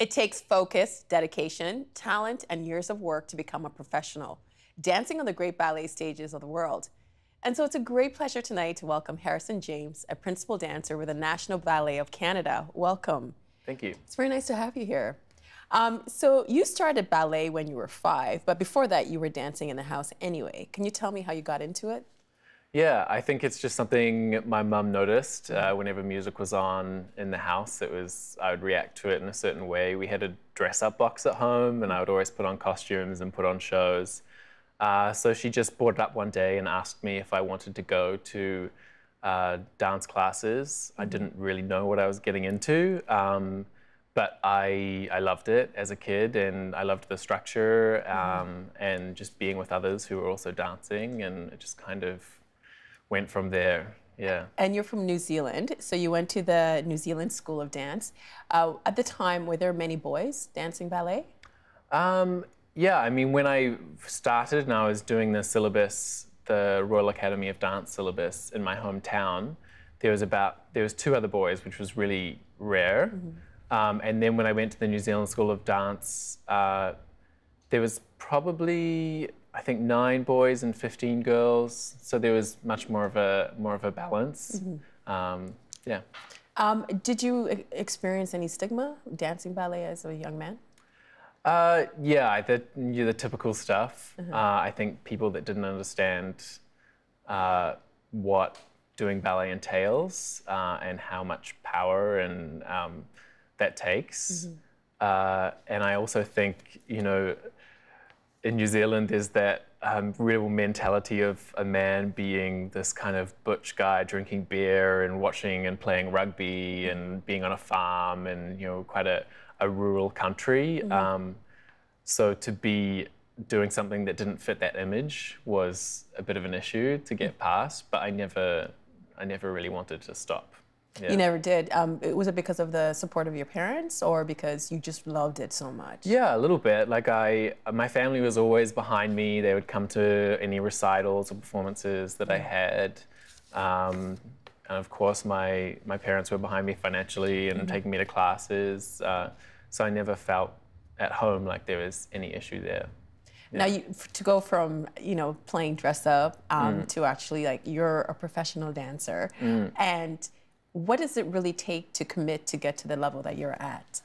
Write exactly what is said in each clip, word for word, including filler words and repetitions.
It takes focus, dedication, talent, and years of work to become a professional, dancing on the great ballet stages of the world. And so it's a great pleasure tonight to welcome Harrison James, a principal dancer with the National Ballet of Canada. Welcome. Thank you. It's very nice to have you here. Um, so you started ballet when you were five, but before that you were dancing in the house anyway. Can you tell me how you got into it? Yeah, I think it's just something my mum noticed. Uh, whenever music was on in the house, it was I would react to it in a certain way. We had a dress-up box at home, and I would always put on costumes and put on shows. Uh, so she just brought it up one day and asked me if I wanted to go to uh, dance classes. I didn't really know what I was getting into, um, but I, I loved it as a kid, and I loved the structure um, and just being with others who were also dancing, and it just kind of went from there, yeah. And you're from New Zealand, so you went to the New Zealand School of Dance. Uh, at the time, were there many boys dancing ballet? Um, yeah, I mean, when I started and I was doing the syllabus, the Royal Academy of Dance syllabus in my hometown, there was about, there was two other boys, which was really rare. Mm-hmm. um, and then when I went to the New Zealand School of Dance, uh, there was probably, I think nine boys and fifteen girls, so there was much more of a more of a balance. Mm-hmm. um, yeah. Um, did you experience any stigma dancing ballet as a young man? Uh, yeah, the you know, the typical stuff. Mm-hmm. uh, I think people that didn't understand uh, what doing ballet entails uh, and how much power and um, that takes. Mm-hmm. uh, and I also think you know. In New Zealand, there's that um, real mentality of a man being this kind of butch guy drinking beer and watching and playing rugby and being on a farm and, you know, quite a, a rural country. Mm-hmm. um, so to be doing something that didn't fit that image was a bit of an issue to get past, but I never, I never really wanted to stop. Yeah. You never did. Um, was it because of the support of your parents or because you just loved it so much? Yeah, a little bit. Like I, my family was always behind me. They would come to any recitals or performances that I had. Um, and of course, my, my parents were behind me financially and mm-hmm. taking me to classes. Uh, so I never felt at home like there was any issue there. Yeah. Now, you, to go from, you know, playing dress up um, mm. to actually, like, you're a professional dancer. Mm. And what does it really take to commit to get to the level that you're at?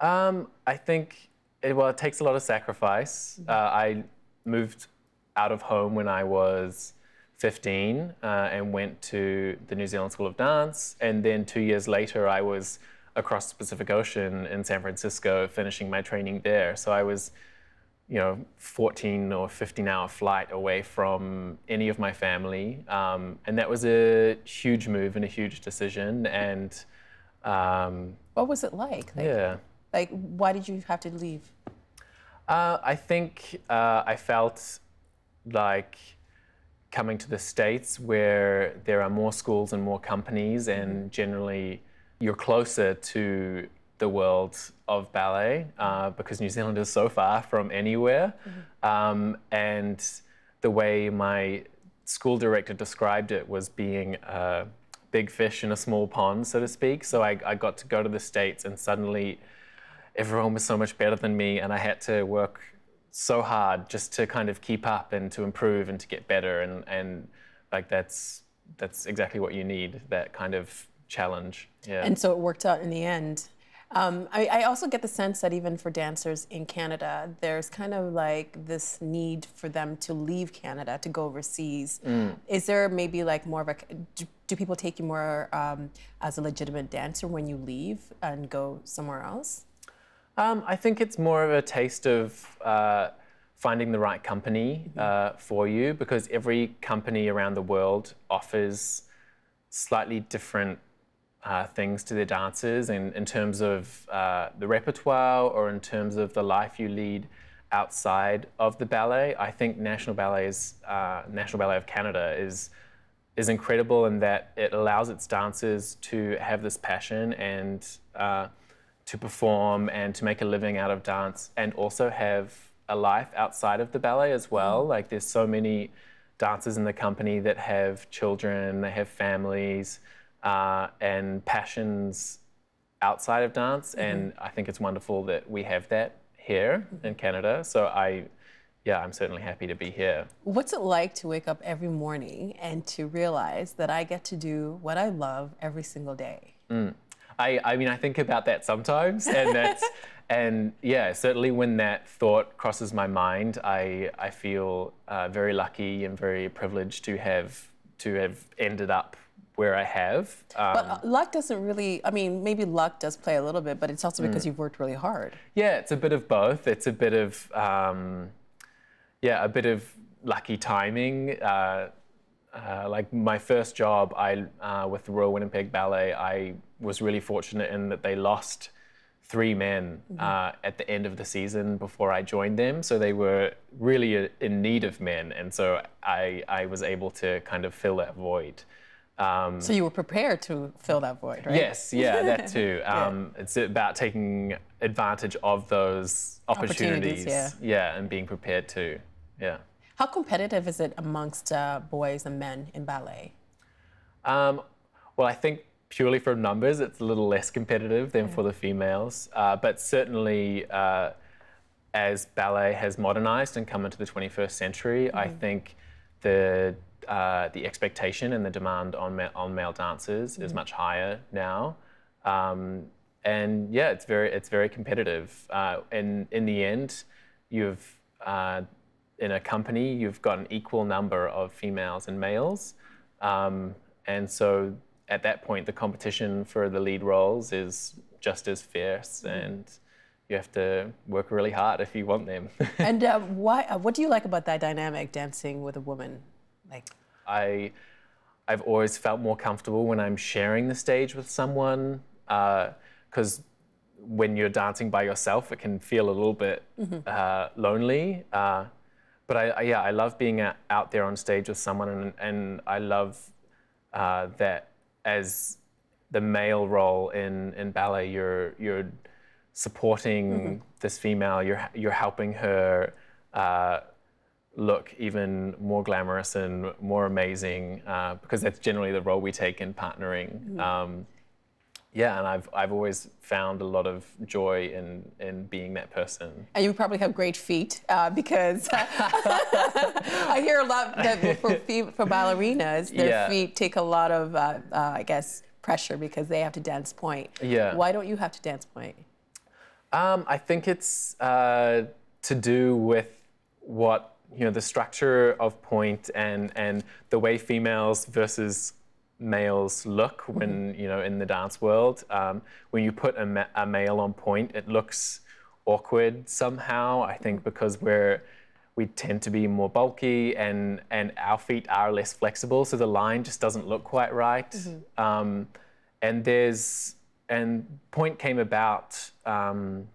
Um, I think, it, well, it takes a lot of sacrifice. Mm-hmm. uh, I moved out of home when I was fifteen uh, and went to the New Zealand School of Dance. And then two years later, I was across the Pacific Ocean in San Francisco finishing my training there. So I was, you know, fourteen or fifteen hour flight away from any of my family. Um, and that was a huge move and a huge decision. And um, what was it like? like? Yeah. Like, why did you have to leave? Uh, I think uh, I felt like coming to the States where there are more schools and more companies and generally you're closer to the world of ballet uh, because New Zealand is so far from anywhere. Mm-hmm. um, and the way my school director described it was being a big fish in a small pond, so to speak. So I, I got to go to the States and suddenly everyone was so much better than me and I had to work so hard just to kind of keep up and to improve and to get better. And, and like that's, that's exactly what you need, that kind of challenge. Yeah. And so it worked out in the end. Um, I, I also get the sense that even for dancers in Canada, there's kind of like this need for them to leave Canada to go overseas. Mm. Is there maybe like more of a, do, do people take you more um, as a legitimate dancer when you leave and go somewhere else? Um, I think it's more of a taste of uh, finding the right company mm-hmm. uh, for you because every company around the world offers slightly different Uh, things to their dancers and in terms of uh, the repertoire or in terms of the life you lead outside of the ballet. I think National Ballet's, uh, National Ballet of Canada is, is incredible in that it allows its dancers to have this passion and uh, to perform and to make a living out of dance and also have a life outside of the ballet as well. Mm. Like there's so many dancers in the company that have children, they have families, Uh, and passions outside of dance, mm-hmm. and I think it's wonderful that we have that here mm-hmm. in Canada. So I, yeah, I'm certainly happy to be here. What's it like to wake up every morning and to realize that I get to do what I love every single day? Mm. I, I mean, I think about that sometimes, and that's, and yeah, certainly when that thought crosses my mind, I I feel uh, very lucky and very privileged to have to have ended up where I have. Um, but luck doesn't really, I mean, maybe luck does play a little bit, but it's also because mm. you've worked really hard. Yeah, it's a bit of both. It's a bit of, um, yeah, a bit of lucky timing. Uh, Uh, like my first job I, uh, with the Royal Winnipeg Ballet, I was really fortunate in that they lost three men mm-hmm. uh, at the end of the season before I joined them. So they were really a, in need of men. And so I, I was able to kind of fill that void. Um, so you were prepared to fill that void, right? Yes, yeah, that too. Um, yeah. It's about taking advantage of those opportunities. opportunities yeah. yeah, and being prepared to, yeah. How competitive is it amongst uh, boys and men in ballet? Um, well, I think purely from numbers, it's a little less competitive than yeah. for the females. Uh, but certainly, uh, as ballet has modernized and come into the twenty-first century, mm-hmm. I think the uh, the expectation and the demand on ma on male dancers mm-hmm. is much higher now. Um, and yeah, it's very it's very competitive. Uh, and in the end, you've uh, in a company, you've got an equal number of females and males. Um, and so at that point, the competition for the lead roles is just as fierce, mm-hmm. and you have to work really hard if you want them. And uh, why, uh, what do you like about that dynamic, dancing with a woman? Like, I, I've always felt more comfortable when I'm sharing the stage with someone, because uh, when you're dancing by yourself, it can feel a little bit mm-hmm. uh, lonely. Uh, But I, I, yeah, I love being out there on stage with someone, and, and I love uh, that as the male role in, in ballet, you're you're supporting mm-hmm. this female, you're you're helping her uh, look even more glamorous and more amazing, uh, because that's generally the role we take in partnering. Mm-hmm. Um, Yeah, and I've, I've always found a lot of joy in, in being that person. And you probably have great feet, uh, because I hear a lot that for, for ballerinas, their yeah. feet take a lot of, uh, uh, I guess, pressure because they have to dance point. Yeah. Why don't you have to dance point? Um, I think it's uh, to do with what, you know, the structure of point and, and the way females versus males look when, you know, in the dance world. Um, when you put a, ma a male on point, it looks awkward somehow, I think, because we're, we tend to be more bulky, and, and our feet are less flexible, so the line just doesn't look quite right. Mm-hmm. um, and there's, and point came about um,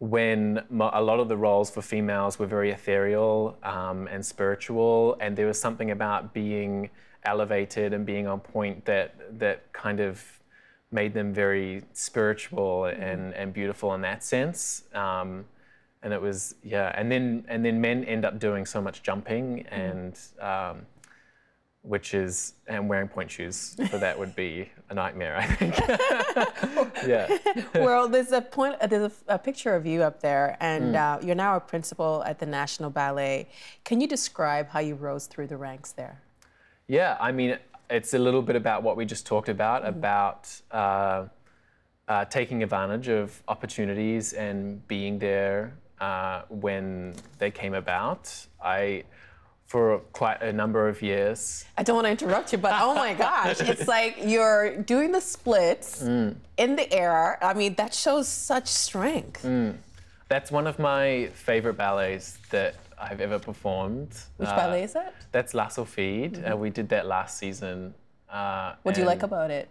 when a lot of the roles for females were very ethereal um, and spiritual, and there was something about being elevated and being on point that that kind of made them very spiritual and and beautiful in that sense. Um, and it was yeah. And then and then men end up doing so much jumping, and um, which is and wearing point shoes for that would be a nightmare, I think. yeah. Well, there's a point. Uh, there's a, a picture of you up there, and mm. uh, you're now a principal at the National Ballet. Can you describe how you rose through the ranks there? Yeah, I mean, it's a little bit about what we just talked about, mm-hmm. about uh, uh, taking advantage of opportunities and being there uh, when they came about. I, for quite a number of years. I don't want to interrupt you, but oh my gosh, it's like you're doing the splits mm. in the air. I mean, that shows such strength. Mm. That's one of my favorite ballets that I've ever performed. Which uh, ballet is that? That's La Sofide. Mm-hmm. uh, we did that last season. Uh, what do you like about it?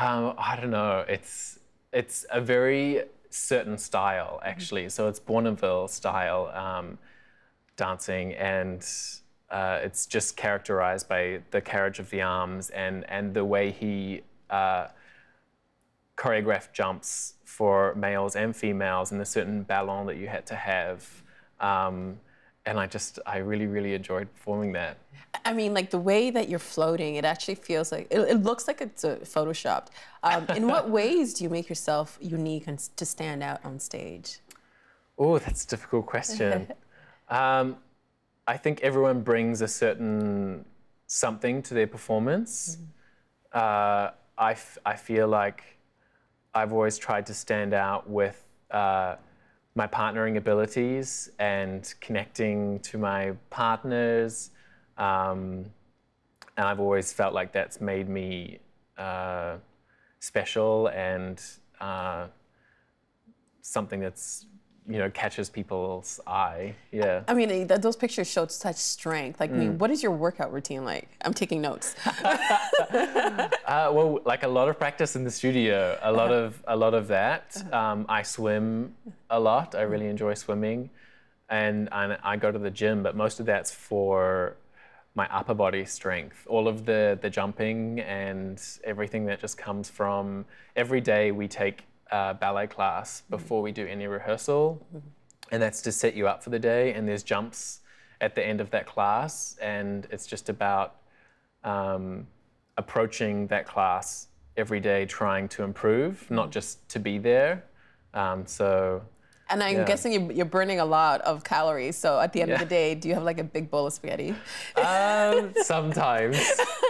Um, I don't know. It's it's a very certain style, actually. Mm-hmm. So it's Bournonville style um, dancing, and uh, it's just characterized by the carriage of the arms and and the way he uh, choreographed jumps for males and females, and the certain ballon that you had to have. Um, and I just, I really, really enjoyed performing that. I mean, like the way that you're floating, it actually feels like, it, it looks like it's uh, photoshopped. Um, in what ways do you make yourself unique and to stand out on stage? Oh, that's a difficult question. um, I think everyone brings a certain something to their performance. Mm-hmm. uh, I, f I feel like I've always tried to stand out with uh, my partnering abilities and connecting to my partners. Um, and I've always felt like that's made me uh, special and uh, something that's, you know, catches people's eye. Yeah. I mean, those pictures showed such strength. Like, mm. I mean, what is your workout routine like? I'm taking notes. uh, well, like a lot of practice in the studio, a lot of a lot of that. Um, I swim a lot. I really enjoy swimming, and I, I go to the gym. But most of that's for my upper body strength. All of the the jumping and everything that just comes from every day we take. Uh, ballet class before we do any rehearsal, and that's to set you up for the day, and there's jumps at the end of that class, and it's just about um, approaching that class every day trying to improve, not just to be there. Um, so and I'm yeah. guessing you're burning a lot of calories, so at the end yeah. of the day, do you have like a big bowl of spaghetti? Um, sometimes,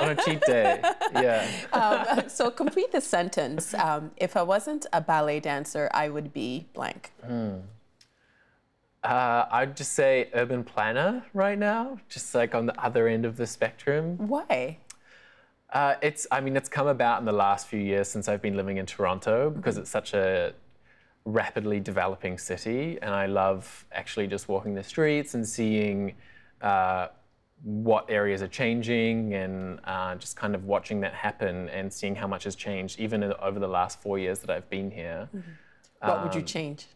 on a cheat day, yeah. Um, so complete the sentence. Um, if I wasn't a ballet dancer, I would be blank. Mm. Uh, I'd just say urban planner right now, just like on the other end of the spectrum. Why? Uh, it's, I mean, it's come about in the last few years since I've been living in Toronto, because mm-hmm. it's such a rapidly developing city, and I love actually just walking the streets and seeing uh, what areas are changing, and uh, just kind of watching that happen and seeing how much has changed even in, over the last four years that I've been here. Mm-hmm. What um, would you change?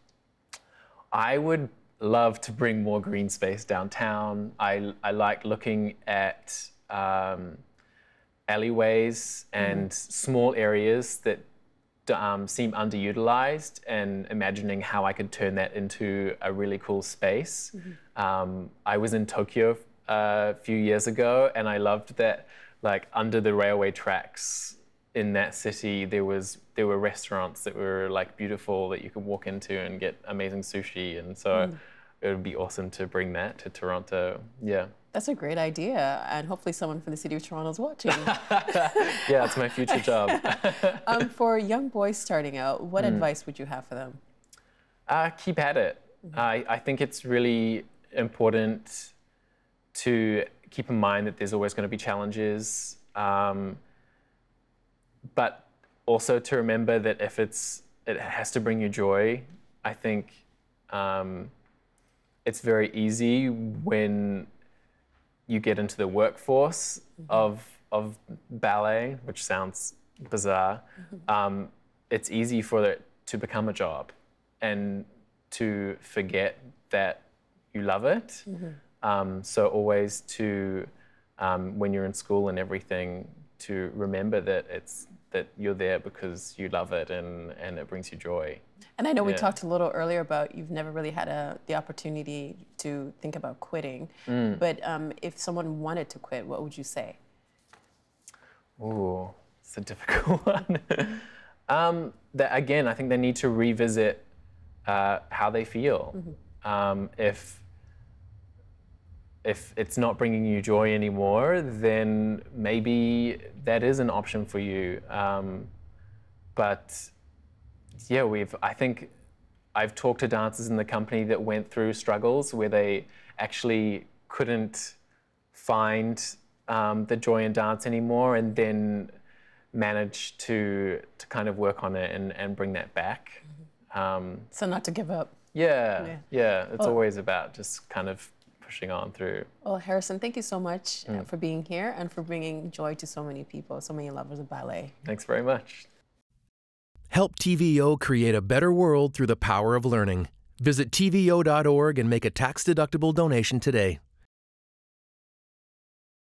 I would love to bring more green space downtown. I, I like looking at um, alleyways and mm. small areas that Um, seem underutilized, and imagining how I could turn that into a really cool space. Mm-hmm. um, I was in Tokyo a few years ago, and I loved that, like under the railway tracks in that city, there was there were restaurants that were like beautiful that you could walk into and get amazing sushi, and so mm. it would be awesome to bring that to Toronto. Yeah. That's a great idea, and hopefully someone from the City of Toronto is watching. Yeah, it's my future job. um, for young boys starting out, what mm. advice would you have for them? Uh, keep at it. Mm-hmm. I, I think it's really important to keep in mind that there's always going to be challenges, um, but also to remember that if it's, it has to bring you joy. I think um, it's very easy when you get into the workforce mm-hmm. of, of ballet, which sounds bizarre. Mm-hmm. um, it's easy for it to become a job and to forget that you love it. Mm-hmm. um, so always to, um, when you're in school and everything, to remember that it's that you're there because you love it, and, and it brings you joy. And I know yeah. we talked a little earlier about you've never really had a, the opportunity to think about quitting, mm. but um, if someone wanted to quit, what would you say? Ooh, it's a difficult one. um, that, again, I think they need to revisit uh, how they feel. Mm-hmm. um, if, if it's not bringing you joy anymore, then maybe that is an option for you. Um, but yeah, we've, I think I've talked to dancers in the company that went through struggles where they actually couldn't find um, the joy in dance anymore, and then managed to, to kind of work on it and, and bring that back. Mm-hmm. um, so not to give up. Yeah, yeah. yeah it's well, always about just kind of pushing on through. Well, Harrison, thank you so much mm. for being here and for bringing joy to so many people, so many lovers of ballet. Thanks very much. Help T V O create a better world through the power of learning. Visit T V O dot org and make a tax-deductible donation today.